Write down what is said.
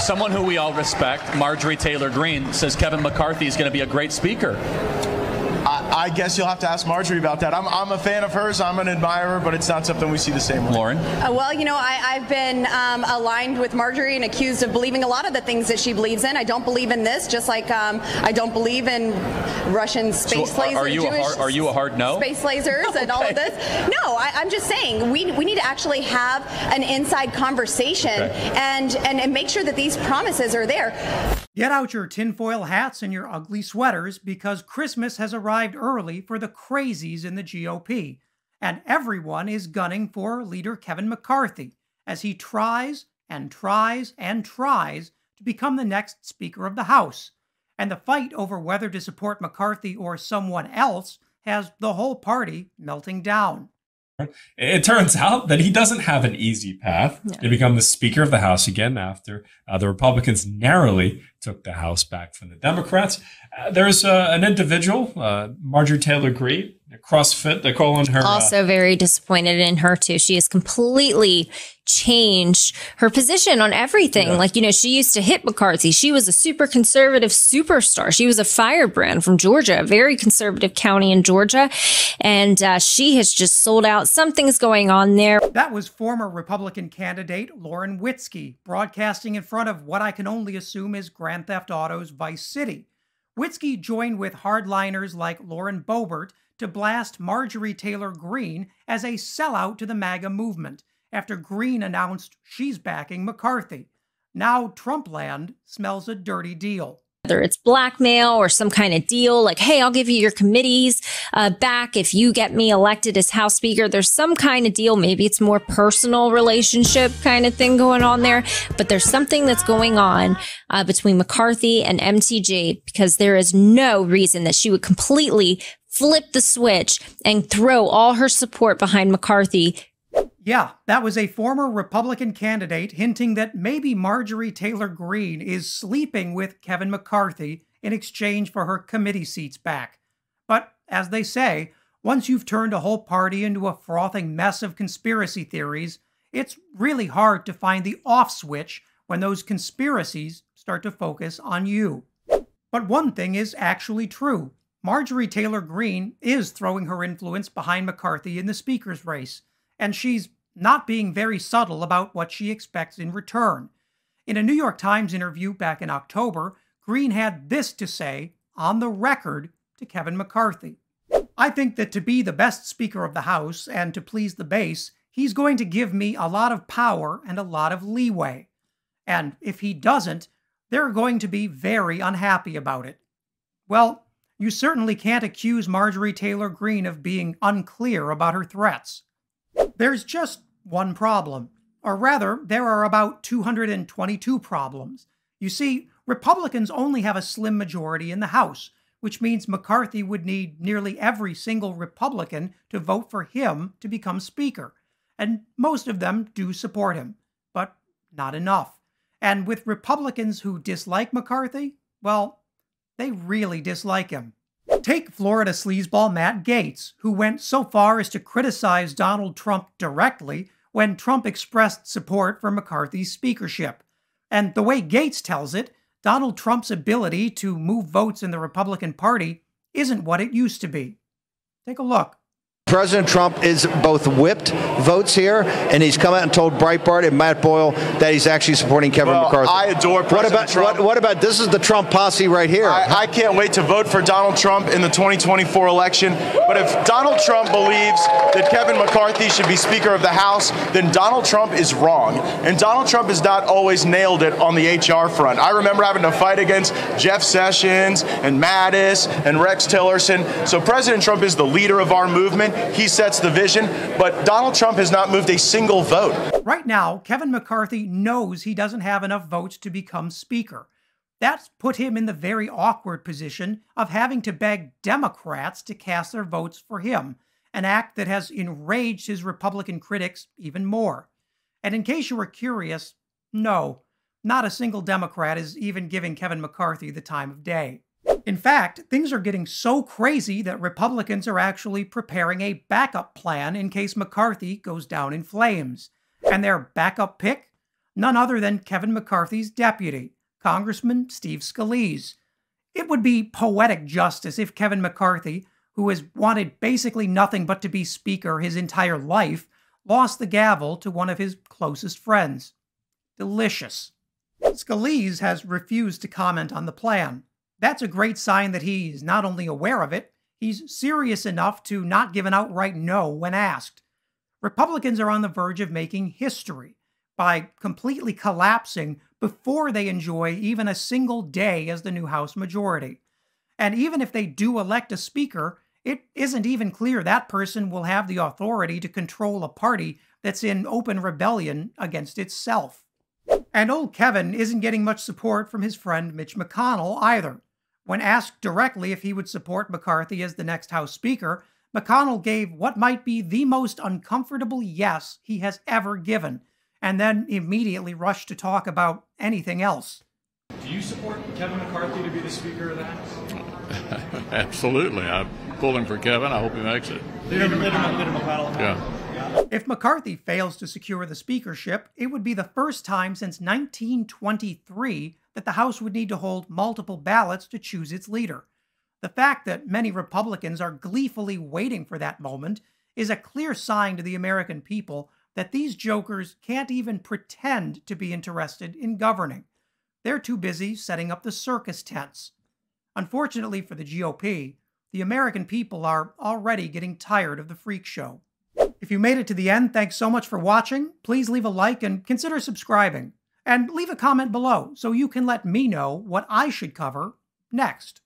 Someone who we all respect, Marjorie Taylor Greene, says Kevin McCarthy is going to be a great speaker. I guess you'll have to ask Marjorie about that. I'm a fan of hers. I'm an admirer, but it's not something we see the same way. Lauren? Well, you know, I've been aligned with Marjorie and accused of believing a lot of the things that she believes in. I don't believe in this, just like I don't believe in Russian space lasers. Are you a hard no? Space lasers and all of this. No, I'm just saying we need to actually have an inside conversation and make sure that these promises are there. Get out your tinfoil hats and your ugly sweaters, because Christmas has arrived early for the crazies in the GOP, and everyone is gunning for leader Kevin McCarthy as he tries and tries and tries to become the next Speaker of the House. And the fight over whether to support McCarthy or someone else has the whole party melting down. It turns out that he doesn't have an easy path to become the Speaker of the House again after the Republicans narrowly took the House back from the Democrats. There's an individual, Marjorie Taylor Greene, CrossFit, they call on her. Also very disappointed in her, too. She has completely changed her position on everything. Yeah. Like, you know, she used to hit McCarthy. She was a super conservative superstar. She was a firebrand from Georgia, a very conservative county in Georgia. And she has just sold out. Something's going on there. That was former Republican candidate Lauren Witzke broadcasting in front of what I can only assume is Grand Theft Auto's Vice City. Witzke joined with hardliners like Lauren Boebert to blast Marjorie Taylor Greene as a sellout to the MAGA movement after Greene announced she's backing McCarthy. Now Trumpland smells a dirty deal. Whether it's blackmail or some kind of deal, like, hey, I'll give you your committees back if you get me elected as House Speaker. There's some kind of deal. Maybe it's more personal relationship kind of thing going on there. But there's something that's going on between McCarthy and MTG, because there is no reason that she would completely flip the switch and throw all her support behind McCarthy. Yeah, that was a former Republican candidate hinting that maybe Marjorie Taylor Greene is sleeping with Kevin McCarthy in exchange for her committee seats back. But as they say, once you've turned a whole party into a frothing mess of conspiracy theories, it's really hard to find the off switch when those conspiracies start to focus on you. But one thing is actually true. Marjorie Taylor Greene is throwing her influence behind McCarthy in the speaker's race, and she's not being very subtle about what she expects in return. In a New York Times interview back in October, Greene had this to say on the record to Kevin McCarthy. I think that to be the best Speaker of the House and to please the base, he's going to give me a lot of power and a lot of leeway. And if he doesn't, they're going to be very unhappy about it. Well, you certainly can't accuse Marjorie Taylor Greene of being unclear about her threats. There's just one problem. Or rather, there are about 222 problems. You see, Republicans only have a slim majority in the House, which means McCarthy would need nearly every single Republican to vote for him to become Speaker. And most of them do support him, but not enough. And with Republicans who dislike McCarthy, well, they really dislike him. Take Florida sleazeball Matt Gaetz, who went so far as to criticize Donald Trump directly when Trump expressed support for McCarthy's speakership. And the way Gaetz tells it, Donald Trump's ability to move votes in the Republican Party isn't what it used to be. Take a look. President Trump is both whipped votes here, and he's come out and told Breitbart and Matt Boyle that he's actually supporting Kevin McCarthy. I adore President Trump. What about, this is the Trump posse right here. I can't wait to vote for Donald Trump in the 2024 election. But if Donald Trump believes that Kevin McCarthy should be Speaker of the House, then Donald Trump is wrong. And Donald Trump has not always nailed it on the HR front. I remember having to fight against Jeff Sessions and Mattis and Rex Tillerson. So President Trump is the leader of our movement. He sets the vision, but Donald Trump has not moved a single vote. Right now, Kevin McCarthy knows he doesn't have enough votes to become Speaker. That's put him in the very awkward position of having to beg Democrats to cast their votes for him, an act that has enraged his Republican critics even more. And in case you were curious, no, not a single Democrat is even giving Kevin McCarthy the time of day. In fact, things are getting so crazy that Republicans are actually preparing a backup plan in case McCarthy goes down in flames. And their backup pick? none other than Kevin McCarthy's deputy, Congressman Steve Scalise. It would be poetic justice if Kevin McCarthy, who has wanted basically nothing but to be Speaker his entire life, lost the gavel to one of his closest friends. Delicious. Scalise has refused to comment on the plan. That's a great sign that he's not only aware of it, he's serious enough to not give an outright no when asked. Republicans are on the verge of making history by completely collapsing before they enjoy even a single day as the new House majority. And even if they do elect a speaker, it isn't even clear that person will have the authority to control a party that's in open rebellion against itself. And old Kevin isn't getting much support from his friend Mitch McConnell either. When asked directly if he would support McCarthy as the next House Speaker, McConnell gave what might be the most uncomfortable yes he has ever given, and then immediately rushed to talk about anything else. Do you support Kevin McCarthy to be the Speaker of the House? Absolutely. I'm pulling for Kevin. I hope he makes it. Yeah. If McCarthy fails to secure the speakership, it would be the first time since 1923 that the House would need to hold multiple ballots to choose its leader. The fact that many Republicans are gleefully waiting for that moment is a clear sign to the American people that these jokers can't even pretend to be interested in governing. They're too busy setting up the circus tents. Unfortunately for the GOP, the American people are already getting tired of the freak show. If you made it to the end, thanks so much for watching. Please leave a like and consider subscribing. And leave a comment below so you can let me know what I should cover next.